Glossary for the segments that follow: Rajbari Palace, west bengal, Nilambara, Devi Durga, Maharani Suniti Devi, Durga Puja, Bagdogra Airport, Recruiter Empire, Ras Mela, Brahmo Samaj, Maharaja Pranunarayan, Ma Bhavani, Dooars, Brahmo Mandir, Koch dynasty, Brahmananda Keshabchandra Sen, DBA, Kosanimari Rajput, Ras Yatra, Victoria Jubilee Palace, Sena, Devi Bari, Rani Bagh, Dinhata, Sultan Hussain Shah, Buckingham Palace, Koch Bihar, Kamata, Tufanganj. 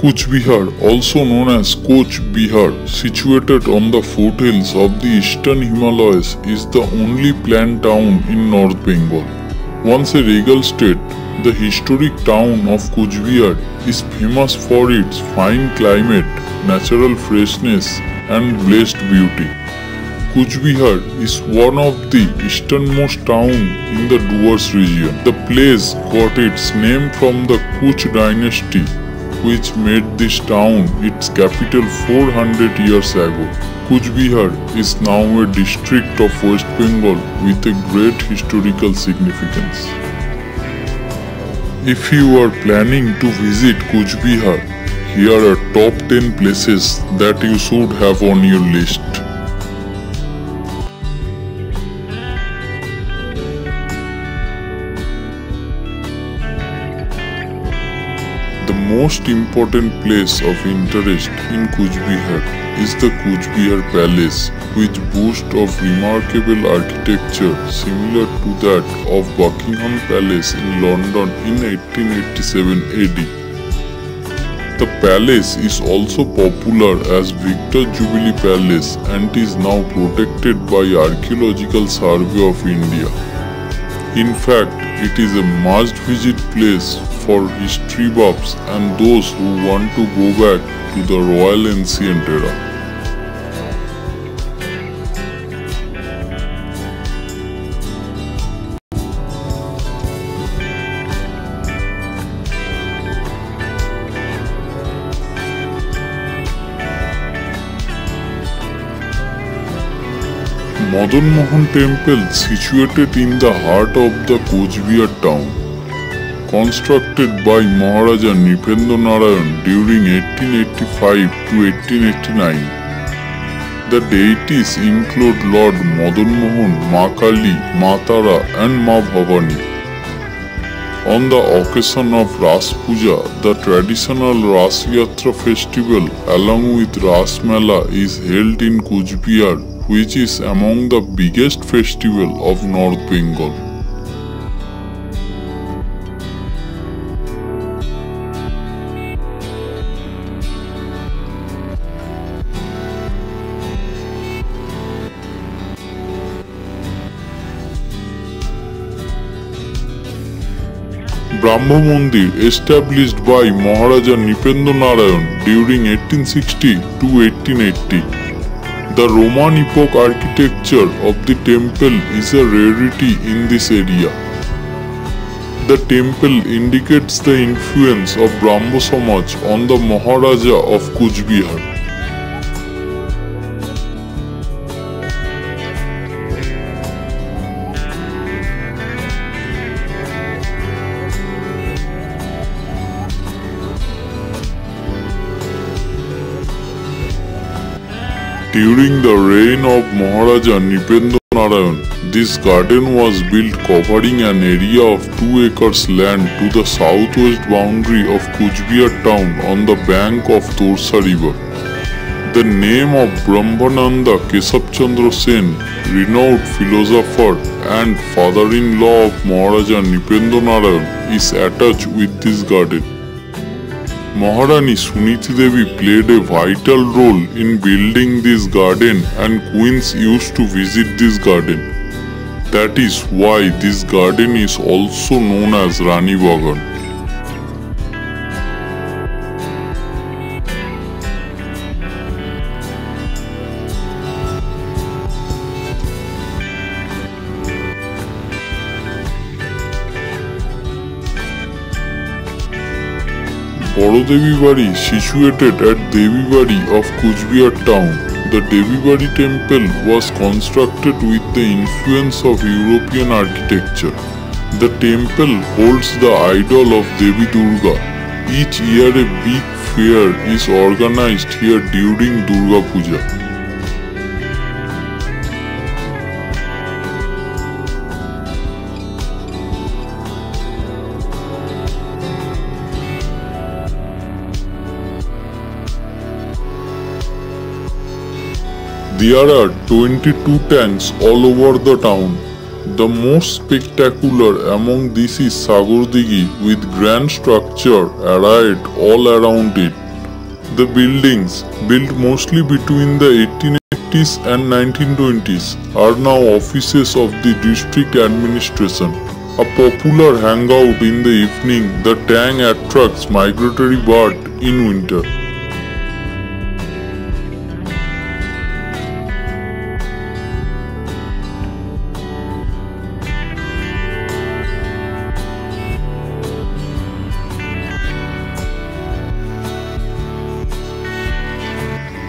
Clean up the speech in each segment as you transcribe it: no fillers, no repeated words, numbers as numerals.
Cooch Behar, also known as Koch Bihar, situated on the foothills of the eastern Himalayas, is the only planned town in North Bengal. Once a regal state, the historic town of Kujbiya is famous for its fine climate, natural freshness and blessed beauty. Kujbiya is one of the easternmost town in the Dooars region. The place got its name from the Koch dynasty, which made this town its capital 400 years ago. Kujbiya is now a district of West Bengal with a great historical significance. If you are planning to visit Cooch Behar, here are top 10 places that you should have on your list. The most important place of interest in Cooch Behar is the Cooch Behar Palace, which boasts of remarkable architecture similar to that of Buckingham Palace in London in 1887 AD. The palace is also popular as Victoria Jubilee Palace and is now protected by Archaeological Survey of India. In fact, it is a must-visit place for history buffs and those who want to go back to the Royal Ancient Era. Madan Mohan Temple, situated in the heart of the Kujbiya town. Constructed by Maharaja Nripendra Narayan during 1885 to 1889. The deities include Lord Madan Mohan, Makali, Matara and Ma Bhavani. On the occasion of Ras Puja, the traditional Ras Yatra festival along with Ras Mela is held in Kujbiya, which is among the biggest festival of North Bengal. Brahmo Mandir, established by Maharaja Nripendra Narayan during 1860 to 1880. The Roman epoch architecture of the temple is a rarity in this area. The temple indicates the influence of Brahmo Samaj on the Maharaja of Cooch Behar. During the reign of Maharaja Nripendra Narayan, this garden was built covering an area of 2 acres land to the southwest boundary of Kujbiya town on the bank of Torsa river. The name of Brahmananda Keshabchandra Sen, renowned philosopher and father-in-law of Maharaja Nripendra Narayan, is attached with this garden. Maharani Suniti Devi played a vital role in building this garden and queens used to visit this garden. That is why this garden is also known as Rani Bagh. Orodevi Bari, situated at Devi Bari of Kujbiya town. The Devi Bari temple was constructed with the influence of European architecture. The temple holds the idol of Devi Durga. Each year a big fair is organized here during Durga Puja. There are 22 tanks all over the town. The most spectacular among these is Sagar Dighi with grand structure arrayed all around it. The buildings, built mostly between the 1880s and 1920s, are now offices of the district administration. A popular hangout in the evening, the Tang attracts migratory bird in winter.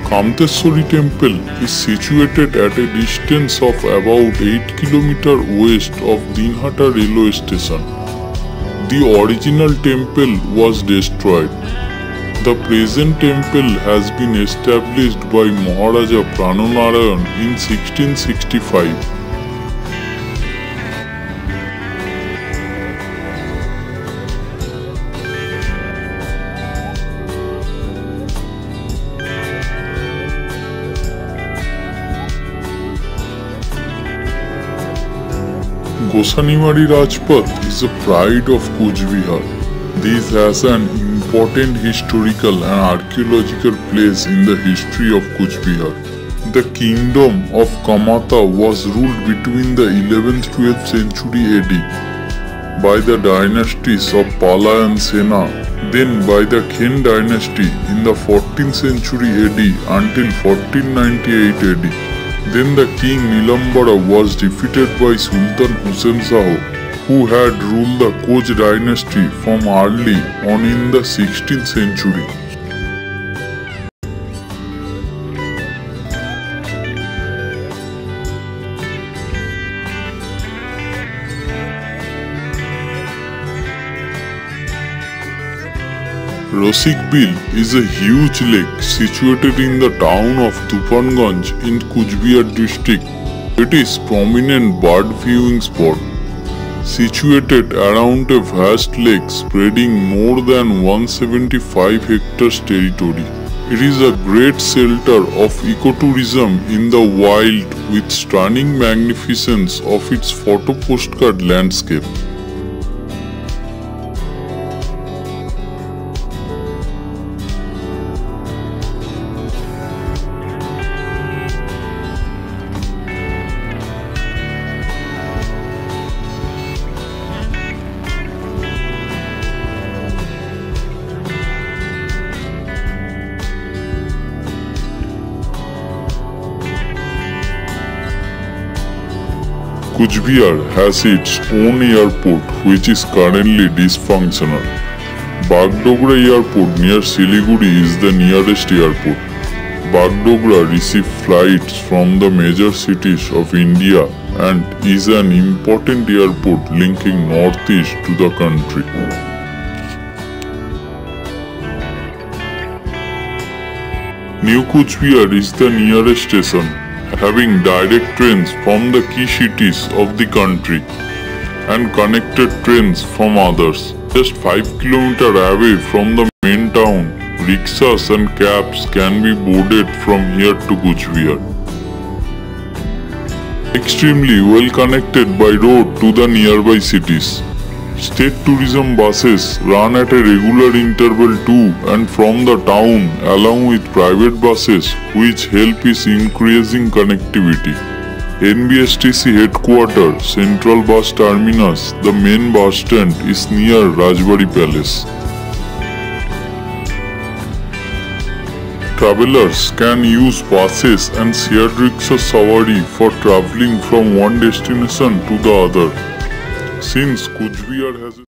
Kamteswari temple is situated at a distance of about 8 km west of Dinhata railway station. The original temple was destroyed. The present temple has been established by Maharaja Pranunarayan in 1665. Kosanimari Rajput is the pride of Koch Bihar. This has an important historical and archaeological place in the history of Koch Bihar. The kingdom of Kamata was ruled between the 11th–12th century AD by the dynasties of Pala and Sena, then by the Khen dynasty in the 14th century AD until 1498 AD. Then the king Nilambara was defeated by Sultan Hussain Shah, who had ruled the Koch dynasty from early on in the 16th century. Rosikbil is a huge lake situated in the town of Tufanganj in Kujbiya district. It is prominent bird viewing spot. Situated around a vast lake spreading more than 175 hectares territory. It is a great shelter of ecotourism in the wild with stunning magnificence of its photo postcard landscape. Koch Bihar has its own airport which is currently dysfunctional. Bagdogra Airport near Siliguri is the nearest airport. Bagdogra receives flights from the major cities of India and is an important airport linking northeast to the country. New Koch Bihar is the nearest station, having direct trains from the key cities of the country and connected trains from others. Just 5 km away from the main town, rickshaws and cabs can be boarded from here to Koch Bihar. Extremely well connected by road to the nearby cities. State tourism buses run at a regular interval to and from the town along with private buses which help is increasing connectivity. NBSTC headquarters, Central Bus Terminus, the main bus stand is near Rajbari Palace. Travelers can use buses and shared rickshaw savari for traveling from one destination to the other. Since Koch Bihar has